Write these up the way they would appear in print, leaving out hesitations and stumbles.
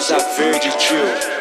cause I've heard it true.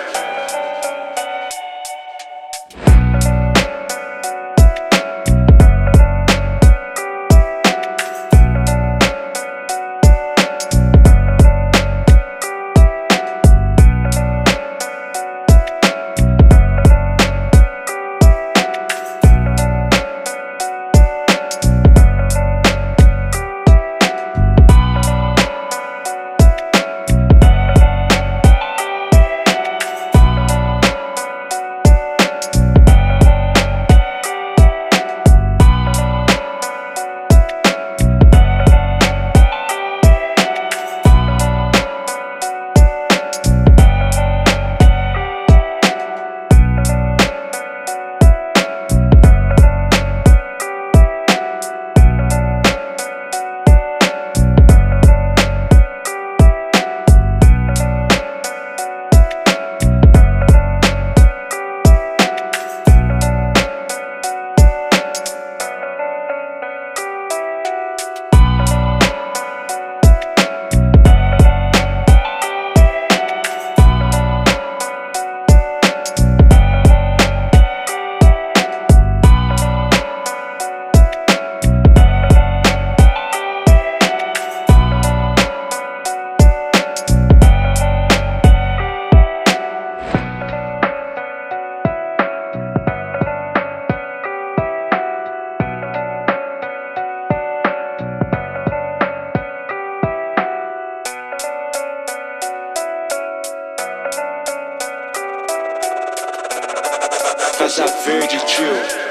Cause I've heard it true.